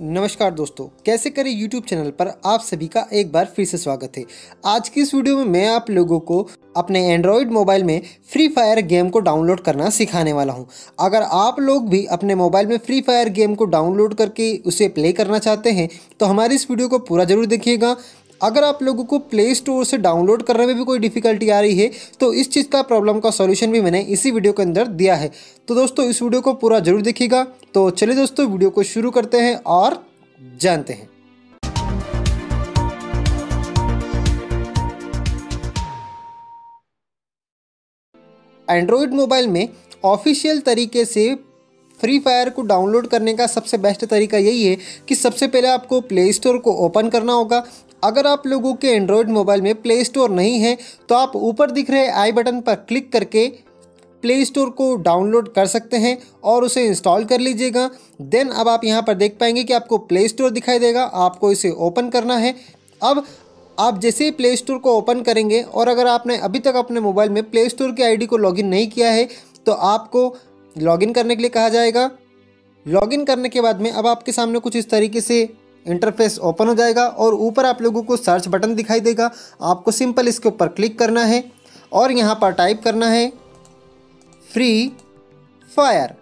नमस्कार दोस्तों, कैसे करें YouTube चैनल पर आप सभी का एक बार फिर से स्वागत है। आज की इस वीडियो में मैं आप लोगों को अपने एंड्रॉयड मोबाइल में फ्री फायर गेम को डाउनलोड करना सिखाने वाला हूं। अगर आप लोग भी अपने मोबाइल में फ्री फायर गेम को डाउनलोड करके उसे प्ले करना चाहते हैं तो हमारी इस वीडियो को पूरा ज़रूर देखिएगा। अगर आप लोगों को प्ले स्टोर से डाउनलोड करने में भी कोई डिफ़िकल्टी आ रही है तो इस चीज़ का प्रॉब्लम का सॉल्यूशन भी मैंने इसी वीडियो के अंदर दिया है, तो दोस्तों इस वीडियो को पूरा ज़रूर देखिएगा। तो चलिए दोस्तों वीडियो को शुरू करते हैं और जानते हैं। एंड्रॉयड मोबाइल में ऑफिशियल तरीके से फ्री फायर को डाउनलोड करने का सबसे बेस्ट तरीका यही है कि सबसे पहले आपको प्ले स्टोर को ओपन करना होगा। अगर आप लोगों के एंड्रॉयड मोबाइल में प्ले स्टोर नहीं है तो आप ऊपर दिख रहे आई बटन पर क्लिक करके प्ले स्टोर को डाउनलोड कर सकते हैं और उसे इंस्टॉल कर लीजिएगा। देन अब आप यहां पर देख पाएंगे कि आपको प्ले स्टोर दिखाई देगा, आपको इसे ओपन करना है। अब आप जैसे ही प्ले स्टोर को ओपन करेंगे और अगर आपने अभी तक अपने मोबाइल में प्ले स्टोर की आई डी को लॉगिन नहीं किया है तो आपको लॉगिन करने के लिए कहा जाएगा। लॉगिन करने के बाद में अब आपके सामने कुछ इस तरीके से इंटरफेस ओपन हो जाएगा और ऊपर आप लोगों को सर्च बटन दिखाई देगा। आपको सिंपल इसके ऊपर क्लिक करना है और यहाँ पर टाइप करना है फ्री फायर।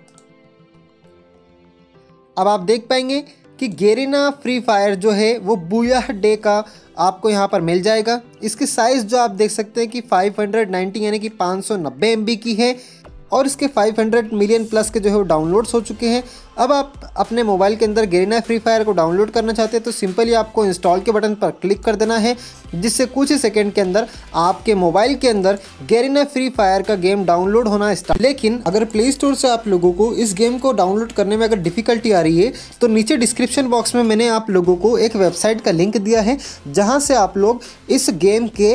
अब आप देख पाएंगे कि गेरेना फ्री फायर जो है वो बोया डे का आपको यहाँ पर मिल जाएगा। इसकी साइज़ जो आप देख सकते हैं कि 590 यानी कि 590 MB की है और इसके 500 मिलियन प्लस के जो है वो डाउनलोड्स हो चुके हैं। अब आप अपने मोबाइल के अंदर गेरेना फ्री फायर को डाउनलोड करना चाहते हैं तो सिंपली आपको इंस्टॉल के बटन पर क्लिक कर देना है, जिससे कुछ ही सेकंड के अंदर आपके मोबाइल के अंदर गेरेना फ्री फायर का गेम डाउनलोड होना स्टार्ट। लेकिन अगर प्ले स्टोर से आप लोगों को इस गेम को डाउनलोड करने में अगर डिफ़िकल्टी आ रही है तो नीचे डिस्क्रिप्शन बॉक्स में मैंने आप लोगों को एक वेबसाइट का लिंक दिया है, जहाँ से आप लोग इस गेम के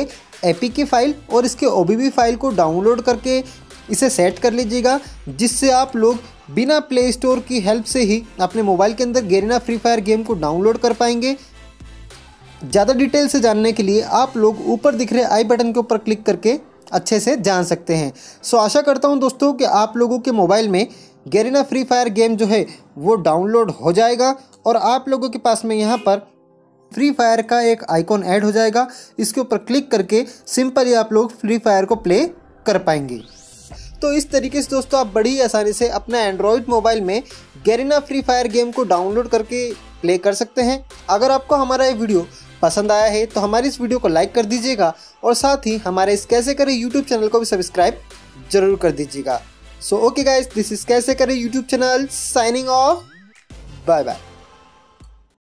एपीके फाइल और इसके ओबीबी फाइल को डाउनलोड करके इसे सेट कर लीजिएगा, जिससे आप लोग बिना प्ले स्टोर की हेल्प से ही अपने मोबाइल के अंदर गेरेना फ्री फायर गेम को डाउनलोड कर पाएंगे। ज़्यादा डिटेल से जानने के लिए आप लोग ऊपर दिख रहे आई बटन के ऊपर क्लिक करके अच्छे से जान सकते हैं। सो आशा करता हूं दोस्तों कि आप लोगों के मोबाइल में गेरेना फ्री फायर गेम जो है वो डाउनलोड हो जाएगा और आप लोगों के पास में यहाँ पर फ्री फायर का एक आइकॉन ऐड हो जाएगा। इसके ऊपर क्लिक करके सिंपली आप लोग फ्री फायर को प्ले कर पाएंगे। तो इस तरीके से दोस्तों आप बड़ी आसानी से अपना एंड्रॉयड मोबाइल में गेरेना फ्री फायर गेम को डाउनलोड करके प्ले कर सकते हैं। अगर आपको हमारा ये वीडियो पसंद आया है तो हमारी इस वीडियो को लाइक कर दीजिएगा और साथ ही हमारे इस कैसे करें यूट्यूब चैनल को भी सब्सक्राइब जरूर कर दीजिएगा। So okay guys, this is कैसे करें YouTube channel, signing off, bye bye.